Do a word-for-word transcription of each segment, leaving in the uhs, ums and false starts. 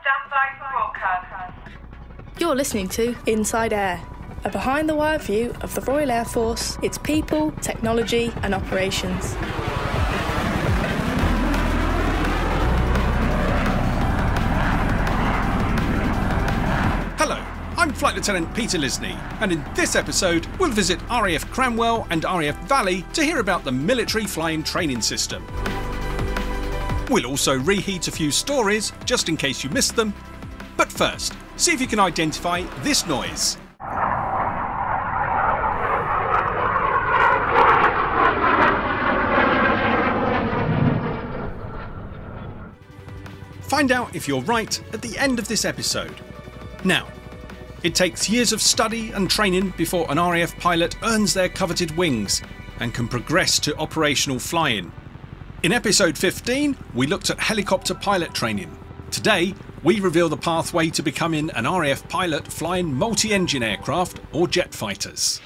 Stand by for broadcast. Stand by for broadcast. You're listening to Inside Air, a behind-the-wire view of the Royal Air Force, its people, technology and operations. Hello, I'm Flight Lieutenant Peter Lisney, and in this episode we'll visit R A F Cranwell and R A F Valley to hear about the military flying training system. We'll also reheat a few stories, just in case you missed them. But first, see if you can identify this noise. Find out if you're right at the end of this episode. Now, it takes years of study and training before an R A F pilot earns their coveted wings and can progress to operational flying. In episode fifteen, we looked at helicopter pilot training. Today, we reveal the pathway to becoming an R A F pilot flying multi-engine aircraft or jet fighters.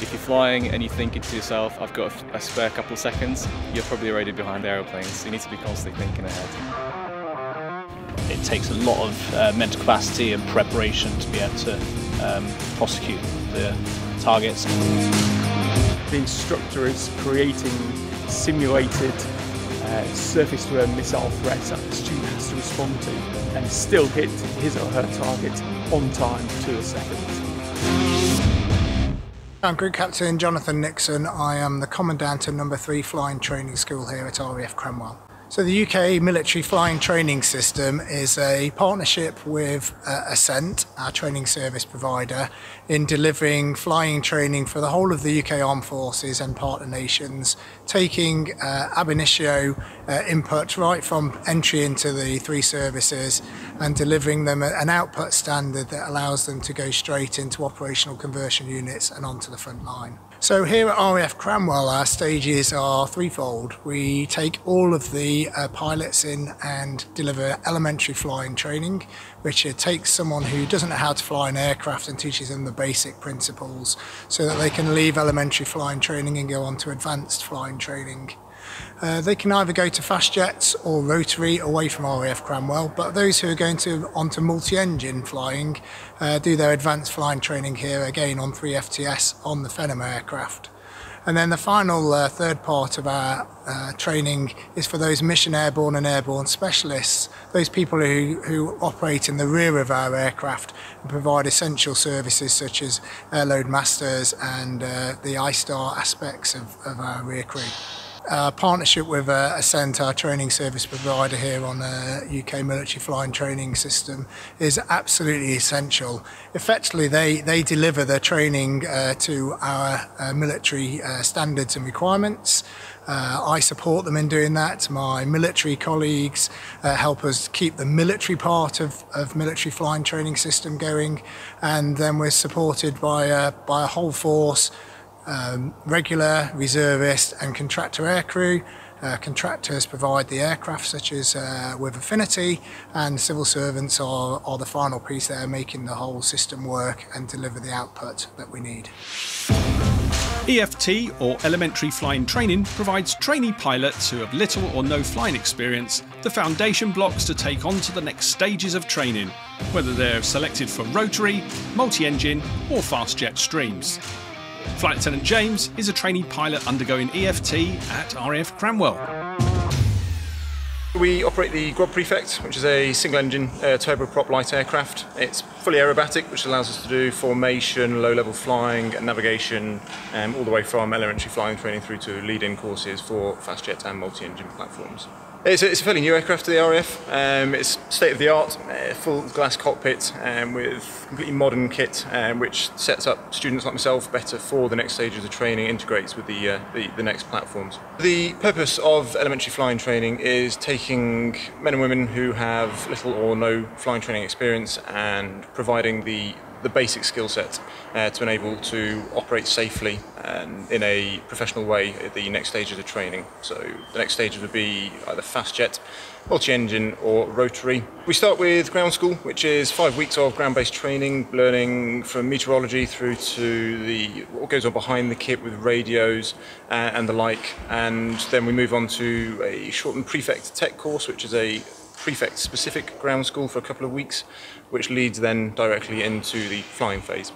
If you're flying and you're thinking to yourself, I've got a spare couple of seconds, you're probably already behind aeroplanes, so you need to be constantly thinking ahead. It takes a lot of uh, mental capacity and preparation to be able to um, prosecute the targets. The instructor is creating simulated uh, surface-to-air missile threats that the student has to respond to and still hit his or her target on time to the second. I'm Group Captain Jonathan Nixon. I am the Commandant of number three Flying Training School here at R A F Cranwell. So the U K Military Flying Training System is a partnership with uh, Ascent, our training service provider, in delivering flying training for the whole of the U K Armed Forces and partner nations, taking uh, ab initio uh, input right from entry into the three services and delivering them an output standard that allows them to go straight into operational conversion units and onto the front line. So here at R A F Cranwell, our stages are threefold. We take all of the uh, pilots in and deliver elementary flying training, which takes someone who doesn't know how to fly an aircraft and teaches them the basic principles so that they can leave elementary flying training and go on to advanced flying training. Uh, they can either go to fast jets or rotary away from R A F Cranwell, but those who are going to onto multi-engine flying uh, do their advanced flying training here again on three F T S on the Phenom aircraft. And then the final uh, third part of our uh, training is for those mission airborne and airborne specialists, those people who, who operate in the rear of our aircraft and provide essential services such as airload masters and uh, the I STAR aspects of, of our rear crew. Our partnership with uh, Ascent, our training service provider here on the U K military flying training system, is absolutely essential. Effectively, they, they deliver their training uh, to our uh, military uh, standards and requirements. Uh, I support them in doing that. My military colleagues uh, help us keep the military part of, of military flying training system going, and then we're supported by a, by a whole force. Um, regular, reservist and contractor aircrew. Uh, contractors provide the aircraft such as uh, with Affinity, and civil servants are, are the final piece there, making the whole system work and deliver the output that we need. E F T, or Elementary Flying Training, provides trainee pilots who have little or no flying experience the foundation blocks to take on to the next stages of training, whether they're selected for rotary, multi-engine or fast jet streams. Flight Lieutenant James is a trainee pilot undergoing E F T at R A F Cranwell. We operate the Grob Prefect, which is a single-engine uh, turboprop light aircraft. It's fully aerobatic, which allows us to do formation, low-level flying and navigation, um, all the way from elementary flying training through to lead-in courses for fast jet and multi-engine platforms. It's a, it's a fairly new aircraft to the R A F. Um, it's state-of-the-art, uh, full glass cockpit um, with completely modern kit, um, which sets up students like myself better for the next stages of training, integrates with the, uh, the, the next platforms. The purpose of elementary flying training is taking men and women who have little or no flying training experience and providing the the basic skill set uh, to enable to operate safely and in a professional way at the next stages of training. So the next stages would be either fast jet, multi-engine or rotary. We start with ground school, which is five weeks of ground-based training, learning from meteorology through to the what goes on behind the kit with radios uh, and the like. And then we move on to a shortened prefect tech course, which is a prefect-specific ground school for a couple of weeks, which leads then directly into the flying phase.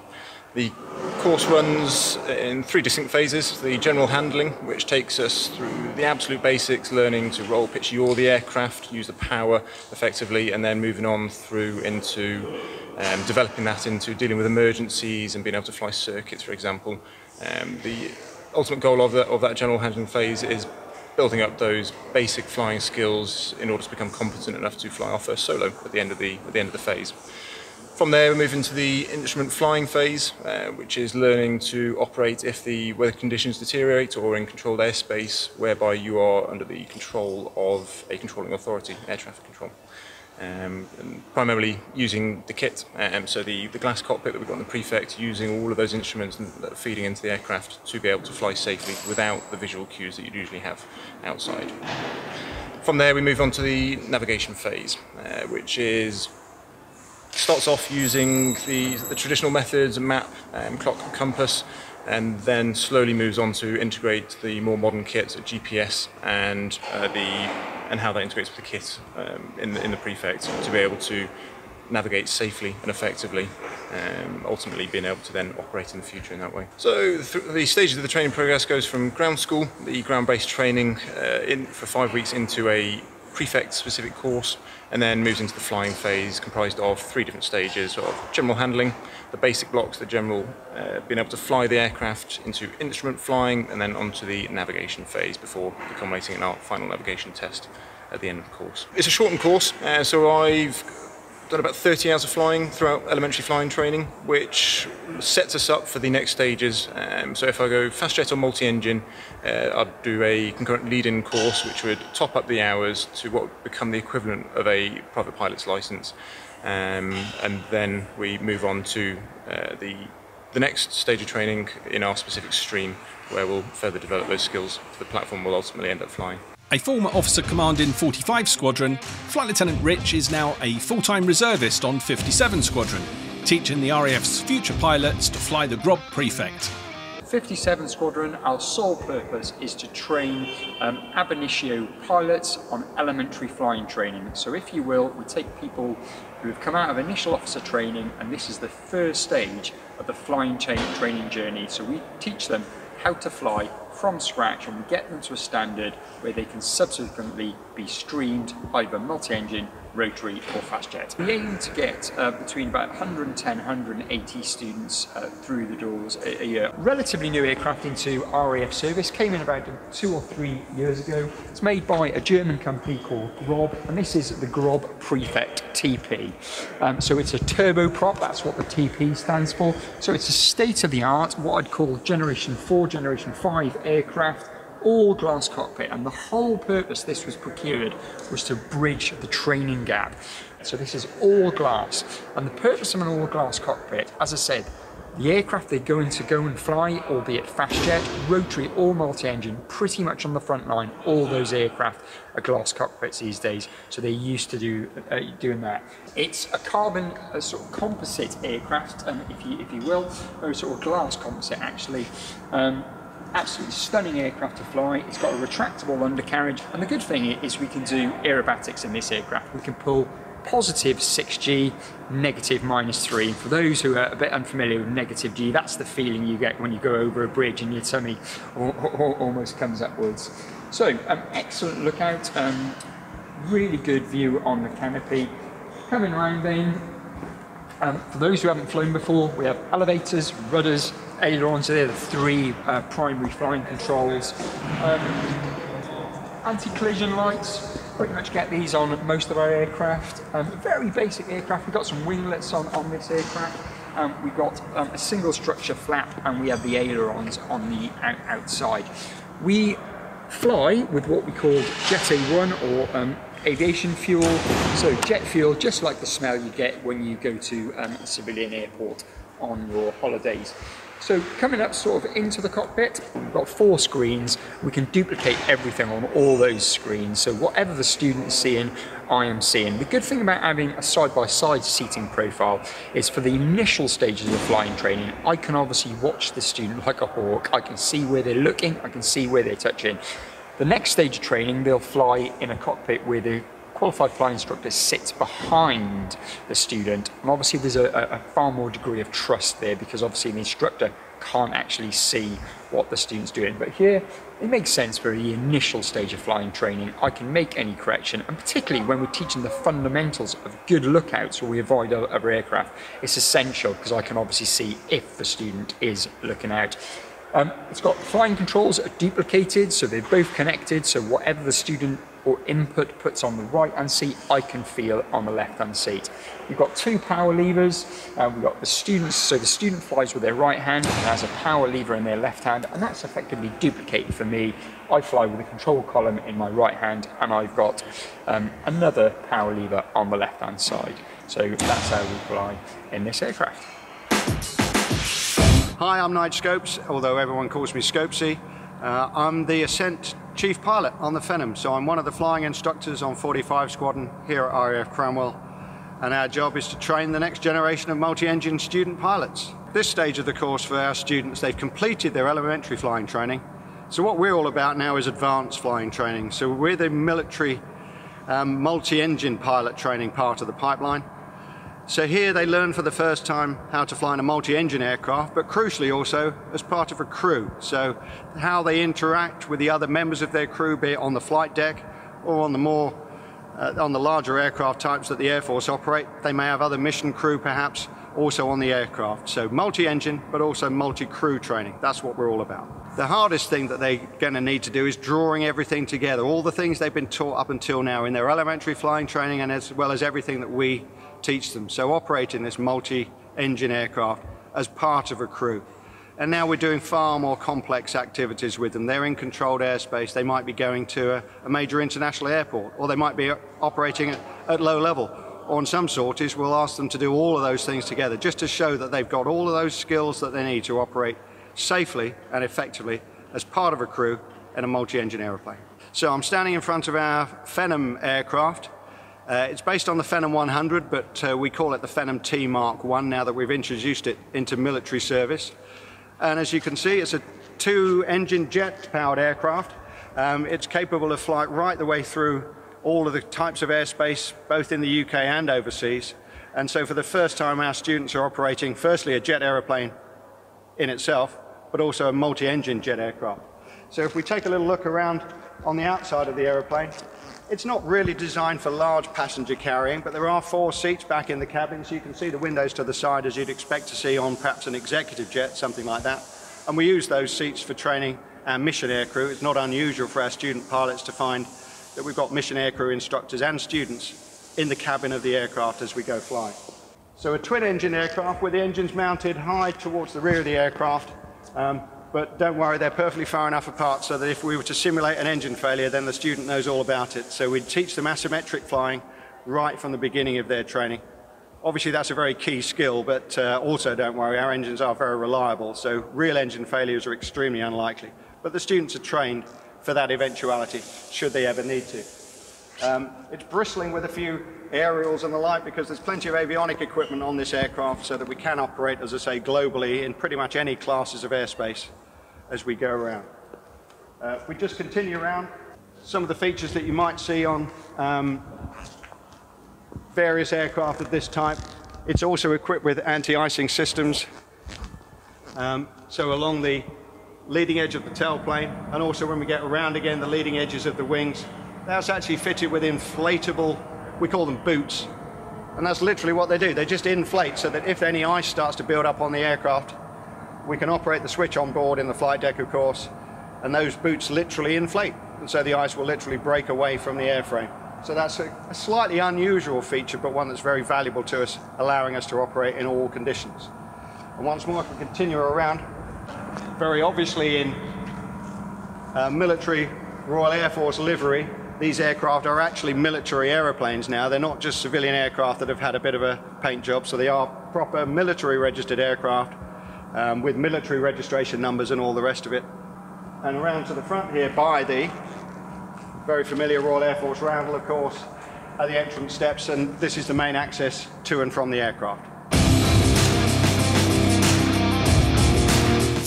The course runs in three distinct phases. The general handling, which takes us through the absolute basics, learning to roll, pitch, yaw the aircraft, use the power effectively, and then moving on through into um, developing that into dealing with emergencies and being able to fly circuits, for example. Um, the ultimate goal of, the, of that general handling phase is building up those basic flying skills in order to become competent enough to fly our first solo at the end of the, at the, end of the phase. From there we move into the instrument flying phase, uh, which is learning to operate if the weather conditions deteriorate or in controlled airspace, whereby you are under the control of a controlling authority, air traffic control. Um, and primarily using the kit, um, so the, the glass cockpit that we've got in the prefect, using all of those instruments that are feeding into the aircraft to be able to fly safely without the visual cues that you'd usually have outside. From there we move on to the navigation phase, uh, which is starts off using the, the traditional methods, map, um, clock, compass, and then slowly moves on to integrate the more modern kits, G P S, and uh, the and how that integrates with the kit um, in, the, in the prefect to be able to navigate safely and effectively, um, ultimately being able to then operate in the future in that way. So th the stages of the training progress goes from ground school, the ground-based training uh, in, for five weeks into a prefect-specific course, and then moves into the flying phase, comprised of three different stages of general handling, the basic blocks, the general uh, being able to fly the aircraft into instrument flying, and then onto the navigation phase before accommodating an our final navigation test at the end of the course. It's a shortened course, uh, so I've done about thirty hours of flying throughout elementary flying training, which sets us up for the next stages. Um, so if I go fast jet or multi-engine, uh, I'd do a concurrent lead-in course, which would top up the hours to what would become the equivalent of a private pilot's license. Um, and then we move on to uh, the, the next stage of training in our specific stream, where we'll further develop those skills for the platform we'll ultimately end up flying. A former officer commanding forty-five Squadron, Flight Lieutenant Rich is now a full-time reservist on fifty-seven Squadron, teaching the R A F's future pilots to fly the Grob Prefect. fifty-seven Squadron, our sole purpose is to train um, ab initio pilots on elementary flying training. So if you will, we take people who have come out of initial officer training, and this is the first stage of the flying training journey. So we teach them how to fly from scratch, and we get them to a standard where they can subsequently be streamed either multi-engine, rotary or fast jet. We aim to get uh, between about one hundred ten, one hundred eighty students uh, through the doors a, a year. Relatively new aircraft into R A F service, came in about two or three years ago. It's made by a German company called Grob, and this is the Grob Prefect T P. Um, so it's a turboprop, that's what the T P stands for. So it's a state-of-the-art, what I'd call generation four, generation five aircraft, all glass cockpit, and the whole purpose this was procured was to bridge the training gap. So this is all glass, and the purpose of an all glass cockpit, as I said, the aircraft they're going to go and fly, albeit fast jet, rotary or multi-engine, pretty much on the front line, all those aircraft are glass cockpits these days, so they're used to do, uh, doing that. It's a carbon uh, sort of composite aircraft, um, if, you, if you will, or sort of glass composite actually. Um, Absolutely stunning aircraft to fly. It's got a retractable undercarriage, and the good thing is we can do aerobatics in this aircraft. We can pull positive six G, negative minus three, and for those who are a bit unfamiliar with negative G, that's the feeling you get when you go over a bridge and your tummy or, or, or almost comes upwards. So um, excellent lookout, um, really good view on the canopy. Coming round then, um, for those who haven't flown before, we have elevators, rudders, ailerons, so they're the three uh, primary flying controls. Um, Anti-collision lights, pretty much get these on most of our aircraft. Um, very basic aircraft, we've got some winglets on, on this aircraft. Um, we've got um, a single structure flap, and we have the ailerons on the out outside. We fly with what we call Jet A one, or um, aviation fuel, so jet fuel, just like the smell you get when you go to um, a civilian airport on your holidays. So coming up sort of into the cockpit, we've got four screens. We can duplicate everything on all those screens. So whatever the student is seeing, I am seeing. The good thing about having a side-by-side seating profile is for the initial stages of flying training, I can obviously watch the student like a hawk. I can see where they're looking, I can see where they're touching. The next stage of training, they'll fly in a cockpit where the qualified flight instructor sits behind the student, and obviously there's a, a far more degree of trust there, because obviously the instructor can't actually see what the student's doing. But here it makes sense for the initial stage of flying training. I can make any correction, and particularly when we're teaching the fundamentals of good lookouts where we avoid other aircraft, it's essential because I can obviously see if the student is looking out. Um, it's got flying controls are duplicated, so they're both connected, so whatever the student or input puts on the right-hand seat, I can feel on the left-hand seat. We've got two power levers, uh, we've got the students, so the student flies with their right hand and has a power lever in their left hand, and that's effectively duplicated for me. I fly with a control column in my right hand, and I've got um, another power lever on the left-hand side. So that's how we fly in this aircraft. Hi, I'm Nigel Scopes, although everyone calls me Scopesy. Uh, I'm the Ascent Chief Pilot on the Phenom, so I'm one of the flying instructors on forty-five Squadron here at R A F Cranwell, and our job is to train the next generation of multi-engine student pilots. This stage of the course for our students, they've completed their elementary flying training, so what we're all about now is advanced flying training. So we're the military um, multi-engine pilot training part of the pipeline. So here they learn for the first time how to fly in a multi-engine aircraft, but crucially also as part of a crew. So how they interact with the other members of their crew, be it on the flight deck or on the more, uh, on the larger aircraft types that the Air Force operate. They may have other mission crew perhaps also on the aircraft. So multi-engine, but also multi-crew training. That's what we're all about. The hardest thing that they're going to need to do is drawing everything together. All the things they've been taught up until now in their elementary flying training, and as well as everything that we teach them. So operating this multi-engine aircraft as part of a crew. And now we're doing far more complex activities with them. They're in controlled airspace. They might be going to a, a major international airport, or they might be operating at, at low level. On some sorties, we'll ask them to do all of those things together, just to show that they've got all of those skills that they need to operate safely and effectively as part of a crew in a multi-engine aeroplane. So I'm standing in front of our Phenom aircraft. Uh, it's based on the Phenom one hundred, but uh, we call it the Phenom T Mark I now that we've introduced it into military service. And as you can see, it's a two-engine jet-powered aircraft. Um, it's capable of flight right the way through all of the types of airspace, both in the U K and overseas. And so for the first time, our students are operating, firstly, a jet aeroplane in itself, but also a multi-engine jet aircraft. So if we take a little look around on the outside of the aeroplane, it's not really designed for large passenger carrying, but there are four seats back in the cabin, so you can see the windows to the side as you'd expect to see on perhaps an executive jet, something like that. And we use those seats for training our mission aircrew. It's not unusual for our student pilots to find that we've got mission aircrew instructors and students in the cabin of the aircraft as we go flying. So a twin engine aircraft where the engine's mounted high towards the rear of the aircraft. Um, But don't worry, they're perfectly far enough apart so that if we were to simulate an engine failure, then the student knows all about it. So we'd teach them asymmetric flying right from the beginning of their training. Obviously, that's a very key skill, but uh, also don't worry, our engines are very reliable, so real engine failures are extremely unlikely. But the students are trained for that eventuality, should they ever need to. Um, it's bristling with a few aerials and the like because there's plenty of avionic equipment on this aircraft so that we can operate, as I say, globally in pretty much any classes of airspace as we go around. Uh, if we just continue around, some of the features that you might see on um, various aircraft of this type, it's also equipped with anti-icing systems. Um, so along the leading edge of the tailplane, and also when we get around again, the leading edges of the wings, that's actually fitted with inflatable, we call them boots, and that's literally what they do. They just inflate so that if any ice starts to build up on the aircraft, we can operate the switch on board in the flight deck, of course, and those boots literally inflate, and so the ice will literally break away from the airframe. So that's a, a slightly unusual feature, but one that's very valuable to us, allowing us to operate in all conditions. And once more, if we continue around, very obviously in uh, military Royal Air Force livery, these aircraft are actually military aeroplanes now. They're not just civilian aircraft that have had a bit of a paint job, so they are proper military registered aircraft um, with military registration numbers and all the rest of it. And around to the front here by the very familiar Royal Air Force roundel, of course, are the entrance steps, and this is the main access to and from the aircraft.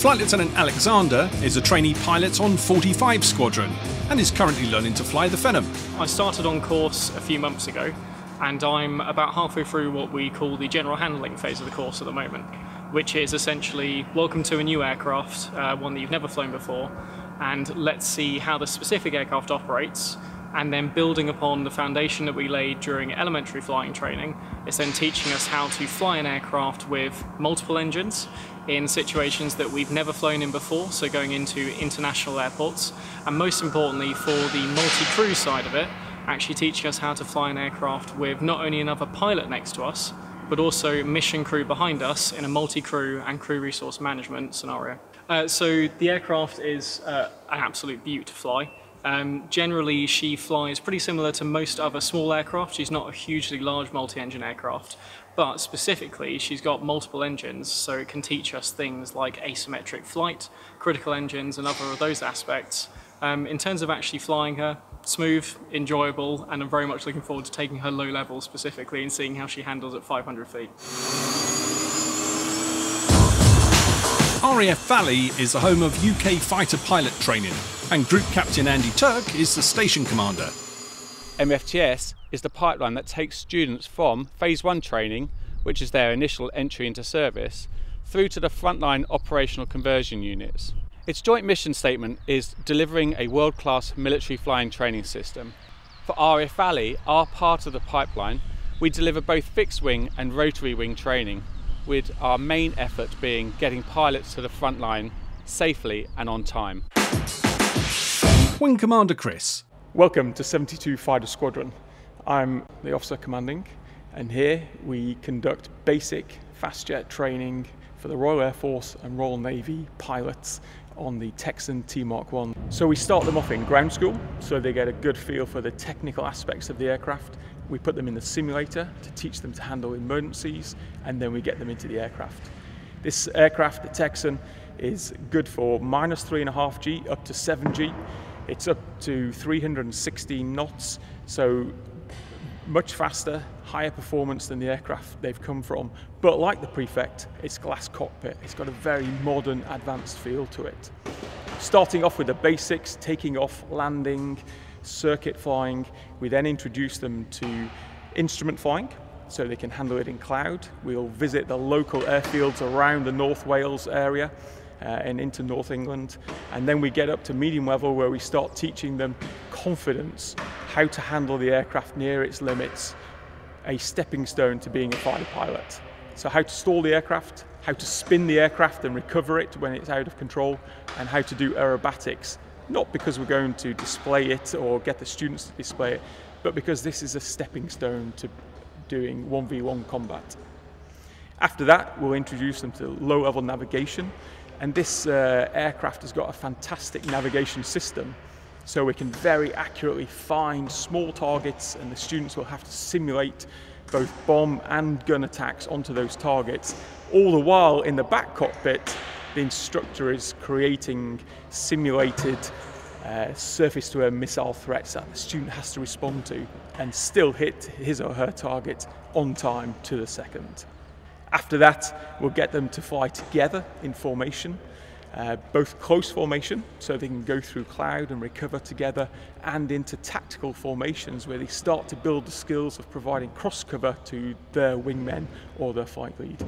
Flight Lieutenant Alexander is a trainee pilot on forty-five Squadron and is currently learning to fly the Phenom. I started on course a few months ago, and I'm about halfway through what we call the general handling phase of the course at the moment, which is essentially welcome to a new aircraft, uh, one that you've never flown before, and let's see how the specific aircraft operates, and then building upon the foundation that we laid during elementary flying training. It's then teaching us how to fly an aircraft with multiple engines in situations that we've never flown in before, so going into international airports, and most importantly for the multi-crew side of it, actually teaching us how to fly an aircraft with not only another pilot next to us, but also mission crew behind us in a multi-crew and crew resource management scenario. Uh, so the aircraft is uh, an absolute beaut to fly. Um, generally, she flies pretty similar to most other small aircraft. She's not a hugely large multi-engine aircraft, but specifically, she's got multiple engines, so it can teach us things like asymmetric flight, critical engines, and other of those aspects. Um, in terms of actually flying her, smooth, enjoyable, and I'm very much looking forward to taking her low level specifically and seeing how she handles at five hundred feet. R A F Valley is the home of U K fighter pilot training, and Group Captain Andy Turk is the station commander. M F T S is the pipeline that takes students from Phase one training, which is their initial entry into service, through to the frontline operational conversion units. Its joint mission statement is delivering a world-class military flying training system. For R A F Valley, our part of the pipeline, we deliver both fixed-wing and rotary-wing training, with our main effort being getting pilots to the front line safely and on time. Wing Commander Chris. Welcome to seventy-two Fighter Squadron. I'm the officer commanding, and here we conduct basic fast jet training for the Royal Air Force and Royal Navy pilots on the Texan T Mark one. So we start them off in ground school, so they get a good feel for the technical aspects of the aircraft. We put them in the simulator to teach them to handle emergencies, and then we get them into the aircraft. This aircraft, the Texan, is good for minus three and a half G up to seven G. It's up to three hundred sixteen knots, so much faster, higher performance than the aircraft they've come from. But like the Prefect, it's glass cockpit. It's got a very modern, advanced feel to it. Starting off with the basics, taking off, landing, circuit flying. We then introduce them to instrument flying, so they can handle it in cloud. We'll visit the local airfields around the North Wales area uh, and into North England. And then we get up to medium level, where we start teaching them confidence, how to handle the aircraft near its limits, a stepping stone to being a fighter pilot. So how to stall the aircraft, how to spin the aircraft and recover it when it's out of control, and how to do aerobatics. Not because we're going to display it or get the students to display it, but because this is a stepping stone to doing one v one combat. After that, we'll introduce them to low-level navigation, and this uh, aircraft has got a fantastic navigation system, so we can very accurately find small targets, and the students will have to simulate both bomb and gun attacks onto those targets, all the while in the back cockpit. The instructor is creating simulated uh, surface-to-air missile threats that the student has to respond to and still hit his or her target on time to the second. After that, we'll get them to fly together in formation, uh, both close formation, so they can go through cloud and recover together, and into tactical formations where they start to build the skills of providing cross-cover to their wingmen or their flight lead.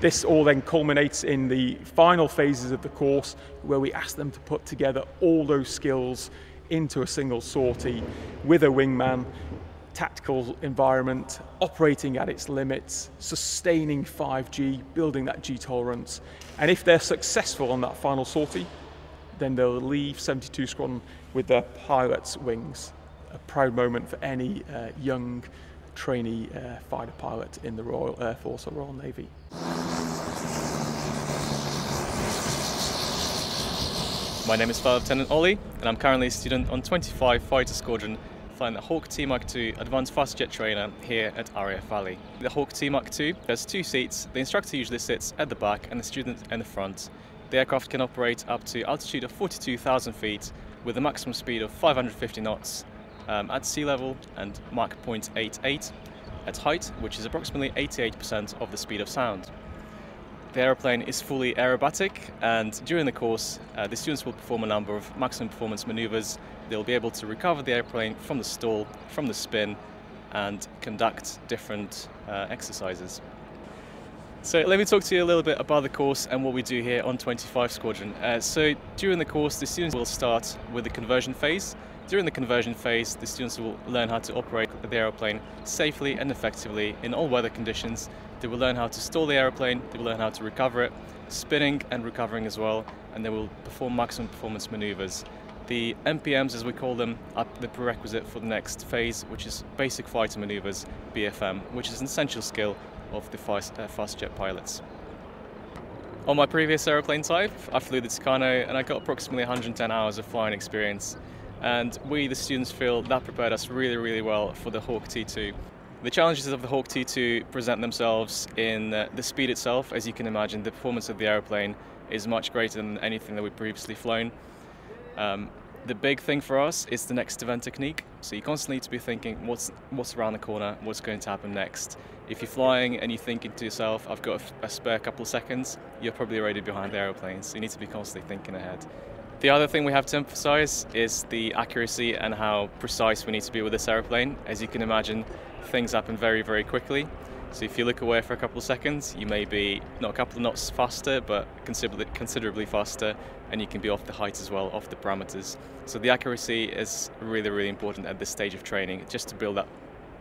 This all then culminates in the final phases of the course, where we ask them to put together all those skills into a single sortie with a wingman, tactical environment, operating at its limits, sustaining five G, building that G tolerance. And if they're successful on that final sortie, then they'll leave seventy-two Squadron with their pilot's wings. A proud moment for any uh, young trainee uh, fighter pilot in the Royal Air Force or Royal Navy. My name is Flight Lieutenant Ollie, and I'm currently a student on twenty-five Fighter Squadron, flying the Hawk T Mark two Advanced Fast Jet Trainer here at R A F Valley. The Hawk T Mark two has two seats. The instructor usually sits at the back and the student in the front. The aircraft can operate up to altitude of forty-two thousand feet with a maximum speed of five hundred fifty knots um, at sea level and Mach zero point eight eight at height, which is approximately eighty-eight percent of the speed of sound. The aeroplane is fully aerobatic, and during the course uh, the students will perform a number of maximum performance maneuvers. They'll be able to recover the airplane from the stall, from the spin, and conduct different uh, exercises. So let me talk to you a little bit about the course and what we do here on twenty-five Squadron. Uh, so during the course the students will start with the conversion phase. During the conversion phase the students will learn how to operate the aeroplane safely and effectively in all weather conditions. They will learn how to stall the aeroplane, they will learn how to recover it, spinning and recovering as well, and they will perform maximum performance maneuvers. The M P Ms, as we call them, are the prerequisite for the next phase, which is Basic Fighter Maneuvers, B F M, which is an essential skill of the fast, uh, fast jet pilots. On my previous aeroplane type, I flew the Tucano and I got approximately one hundred ten hours of flying experience. And we, the students, feel that prepared us really, really well for the Hawk T two. The challenges of the Hawk T two present themselves in uh, the speed itself. As you can imagine, the performance of the aeroplane is much greater than anything that we've previously flown. Um, the big thing for us is the next event technique. So you constantly need to be thinking, what's, what's around the corner, what's going to happen next. If you're flying and you're thinking to yourself, I've got a, a spare couple of seconds, you're probably already behind the aeroplane, so you need to be constantly thinking ahead. The other thing we have to emphasize is the accuracy and how precise we need to be with this aeroplane. As you can imagine, things happen very, very quickly. So if you look away for a couple of seconds, you may be not a couple of knots faster, but considerably, considerably faster, and you can be off the height as well, off the parameters. So the accuracy is really, really important at this stage of training, just to build up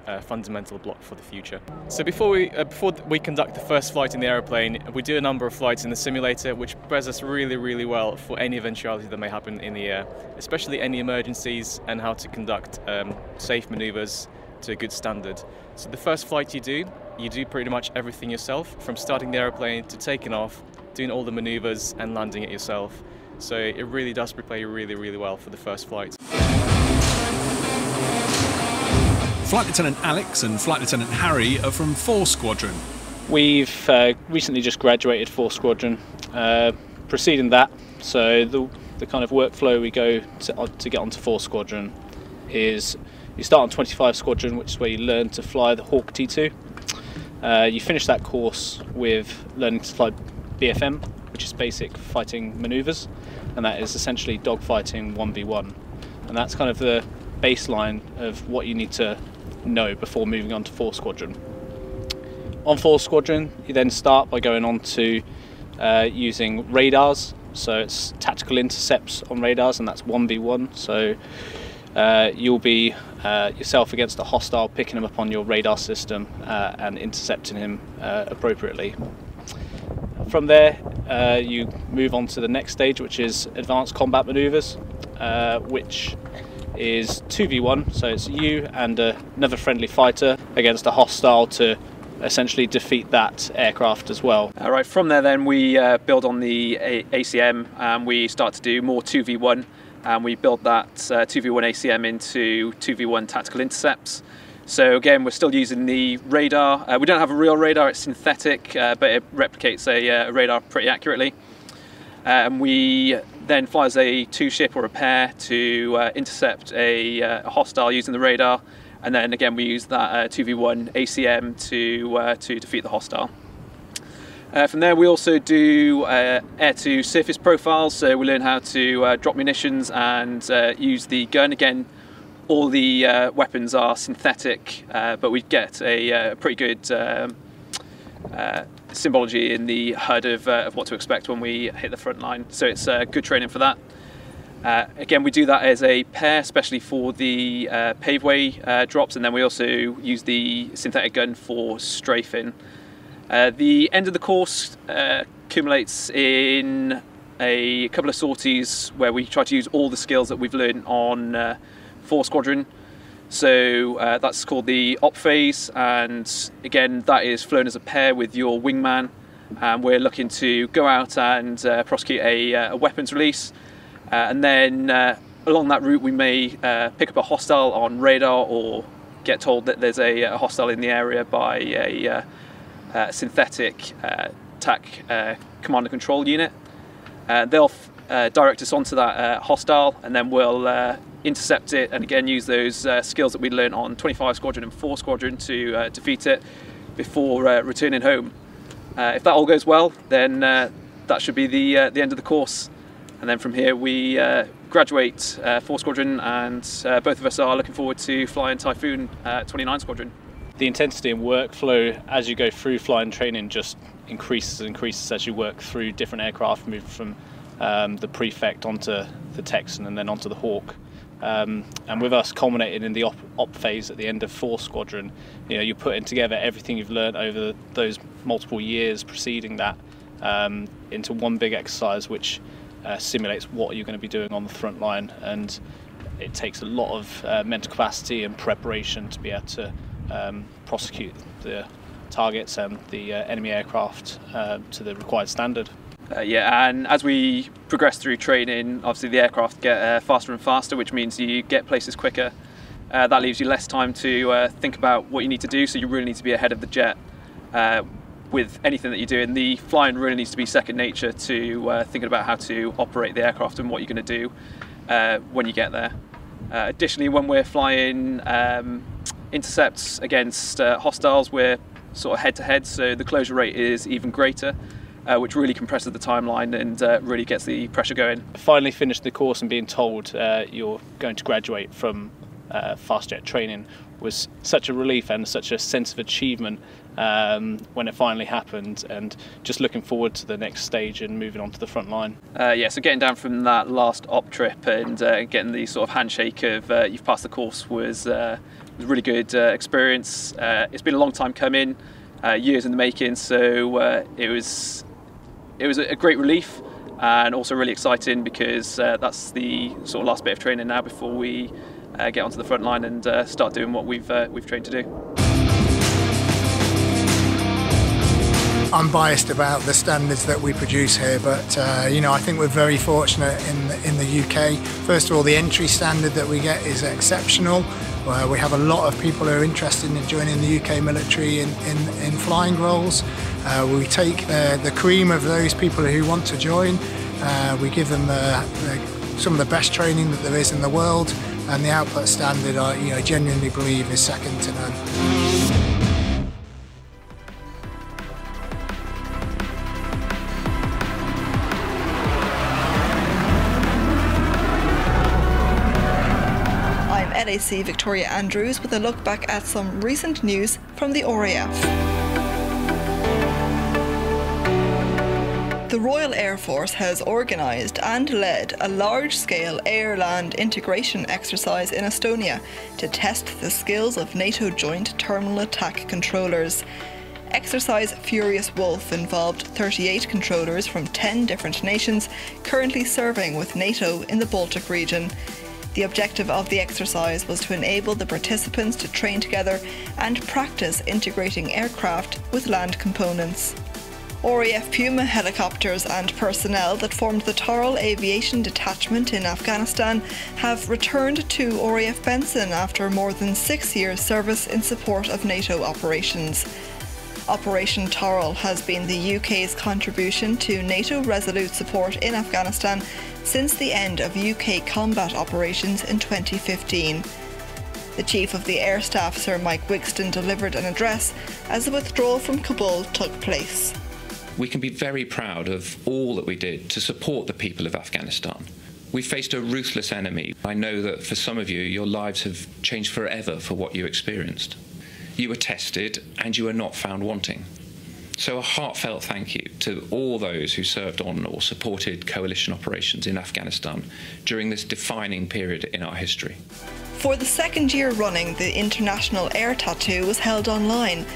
a fundamental block for the future. So before we uh, before we conduct the first flight in the aeroplane, we do a number of flights in the simulator, which prepares us really, really well for any eventuality that may happen in the air, especially any emergencies and how to conduct um, safe maneuvers to a good standard. So the first flight you do, you do pretty much everything yourself, from starting the aeroplane to taking off, doing all the maneuvers and landing it yourself. So it really does prepare you really, really well for the first flight. Flight Lieutenant Alex and Flight Lieutenant Harry are from four Squadron. We've uh, recently just graduated four Squadron. Uh, preceding that, so the, the kind of workflow we go to, uh, to get onto four Squadron is you start on twenty-five Squadron, which is where you learn to fly the Hawk T two. Uh, you finish that course with learning to fly B F M, which is Basic Fighting Maneuvers, and that is essentially dogfighting one v one. And that's kind of the baseline of what you need to know before moving on to four Squadron. On four Squadron you then start by going on to uh, using radars, so it's tactical intercepts on radars, and that's one v one, so uh, you'll be uh, yourself against a hostile, picking him up on your radar system uh, and intercepting him uh, appropriately. From there uh, you move on to the next stage, which is advanced combat maneuvers, uh, which is two v one, so it's you and uh, another friendly fighter against a hostile to essentially defeat that aircraft as well. All right, from there then we uh, build on the a ACM and we start to do more two v one, and we build that uh, two v one A C M into two v one tactical intercepts. So again, we're still using the radar. Uh, we don't have a real radar, it's synthetic, uh, but it replicates a uh, radar pretty accurately. And we then flies a two-ship or a pair to uh, intercept a, uh, a hostile using the radar, and then again we use that uh, two v one A C M to uh, to defeat the hostile. Uh, from there we also do uh, air-to surface profiles, so we learn how to uh, drop munitions and uh, use the gun. Again, all the uh, weapons are synthetic, uh, but we get a uh, pretty good um, uh, symbology in the H U D of, uh, of what to expect when we hit the front line, so it's uh, good training for that. Uh, again, we do that as a pair, especially for the uh, paveway uh, drops, and then we also use the synthetic gun for strafing. Uh, the end of the course uh, accumulates in a couple of sorties where we try to use all the skills that we've learned on uh, four Squadron. So uh, that's called the op phase, and again that is flown as a pair with your wingman, and we're looking to go out and uh, prosecute a, uh, a weapons release, Uh, and then uh, along that route we may uh, pick up a hostile on radar or get told that there's a, a hostile in the area by a uh, uh, synthetic uh, TAC uh, commander control unit. Uh, they'll uh, direct us onto that uh, hostile, and then we'll uh, intercept it, and again use those uh, skills that we learned on twenty-five Squadron and four Squadron to uh, defeat it before uh, returning home. Uh, if that all goes well, then uh, that should be the, uh, the end of the course. And then from here we uh, graduate uh, four Squadron, and uh, both of us are looking forward to flying Typhoon uh, twenty-nine Squadron. The intensity and workflow as you go through flying training just increases and increases as you work through different aircraft, move from um, the Prefect onto the Texan and then onto the Hawk. Um, and with us culminating in the op, op phase at the end of four Squadron, you know, you're putting together everything you've learned over those multiple years preceding that um, into one big exercise which uh, simulates what you're going to be doing on the front line, and it takes a lot of uh, mental capacity and preparation to be able to um, prosecute the targets and the uh, enemy aircraft uh, to the required standard. Uh, yeah, and as we progress through training, obviously the aircraft get uh, faster and faster, which means you get places quicker. Uh, that leaves you less time to uh, think about what you need to do, so you really need to be ahead of the jet uh, with anything that you're doing. The flying really needs to be second nature to uh, thinking about how to operate the aircraft and what you're going to do uh, when you get there. Uh, additionally, when we're flying um, intercepts against uh, hostiles, we're sort of head-to-head, so the closure rate is even greater. Uh, which really compresses the timeline and uh, really gets the pressure going. Finally finished the course and being told uh, you're going to graduate from uh, fast jet training was such a relief and such a sense of achievement um, when it finally happened, and just looking forward to the next stage and moving on to the front line. Uh, yeah, so getting down from that last op trip and uh, getting the sort of handshake of uh, you've passed the course was, uh, was a really good uh, experience. Uh, it's been a long time coming, uh, years in the making, so uh, it was It was a great relief and also really exciting because uh, that's the sort of last bit of training now before we uh, get onto the front line and uh, start doing what we've uh, we've trained to do. I'm biased about the standards that we produce here, but uh, you know, I think we're very fortunate in the, in the U K. First of all, the entry standard that we get is exceptional. Uh, we have a lot of people who are interested in joining the U K military in, in, in flying roles. Uh, we take the, the cream of those people who want to join. Uh, we give them the, the, some of the best training that there is in the world, and the output standard I you know, genuinely believe is second to none. L A C Victoria Andrews with a look back at some recent news from the R A F. The Royal Air Force has organised and led a large-scale air-land integration exercise in Estonia to test the skills of NATO Joint Terminal Attack Controllers. Exercise Furious Wolf involved thirty-eight controllers from ten different nations currently serving with NATO in the Baltic region. The objective of the exercise was to enable the participants to train together and practice integrating aircraft with land components. R A F Puma helicopters and personnel that formed the Taral Aviation Detachment in Afghanistan have returned to R A F Benson after more than six years' service in support of NATO operations. Operation Taral has been the U K's contribution to NATO Resolute support in Afghanistan since the end of U K combat operations in twenty fifteen. The Chief of the Air Staff, Sir Mike Wigston, delivered an address as the withdrawal from Kabul took place. We can be very proud of all that we did to support the people of Afghanistan. We faced a ruthless enemy. I know that for some of you, your lives have changed forever for what you experienced. You were tested and you were not found wanting. So a heartfelt thank you to all those who served on or supported coalition operations in Afghanistan during this defining period in our history. For the second year running, the International Air Tattoo was held online.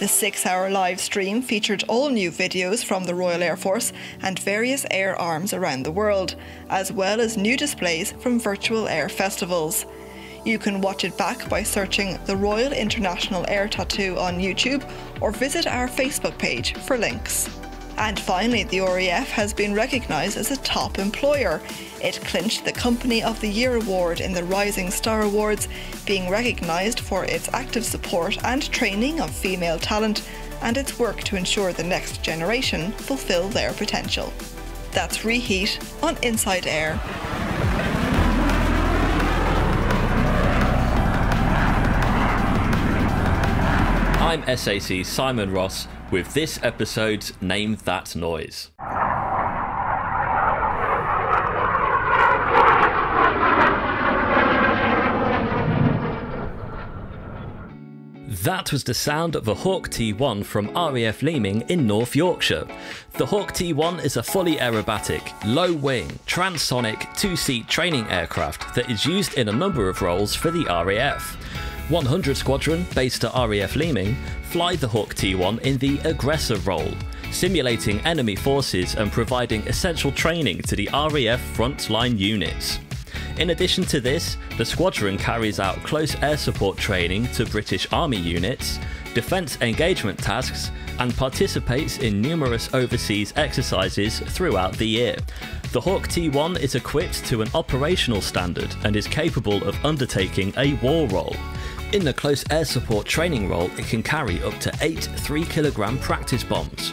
The six-hour live stream featured all new videos from the Royal Air Force and various air arms around the world, as well as new displays from virtual air festivals. You can watch it back by searching the Royal International Air Tattoo on YouTube or visit our Facebook page for links. And finally, the R A F has been recognised as a top employer. It clinched the Company of the Year award in the Rising Star Awards, being recognised for its active support and training of female talent and its work to ensure the next generation fulfil their potential. That's Reheat on Inside Air. I'm S A C Simon Ross with this episode's Name That Noise. That was the sound of a Hawk T one from R A F Leeming in North Yorkshire. The Hawk T one is a fully aerobatic, low-wing, transonic, two-seat training aircraft that is used in a number of roles for the R A F. one hundred Squadron, based at R A F Leeming, fly the Hawk T one in the aggressor role, simulating enemy forces and providing essential training to the R A F frontline units. In addition to this, the squadron carries out close air support training to British Army units, defence engagement tasks, and participates in numerous overseas exercises throughout the year. The Hawk T one is equipped to an operational standard and is capable of undertaking a war role. In the close air support training role, it can carry up to eight three kilogram practice bombs.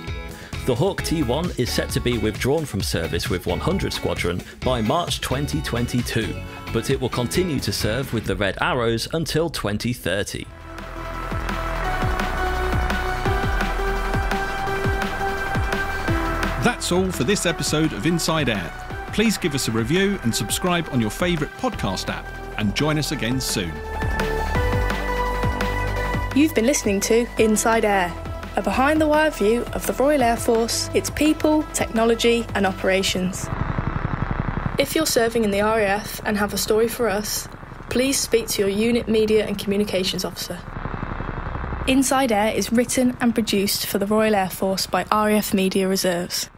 The Hawk T one is set to be withdrawn from service with one hundred Squadron by March twenty twenty-two, but it will continue to serve with the Red Arrows until twenty thirty. That's all for this episode of Inside Air. Please give us a review and subscribe on your favourite podcast app, and join us again soon. You've been listening to Inside Air, a behind-the-wire view of the Royal Air Force, its people, technology and operations. If you're serving in the R A F and have a story for us, please speak to your unit media and communications officer. Inside Air is written and produced for the Royal Air Force by R A F Media Reserves.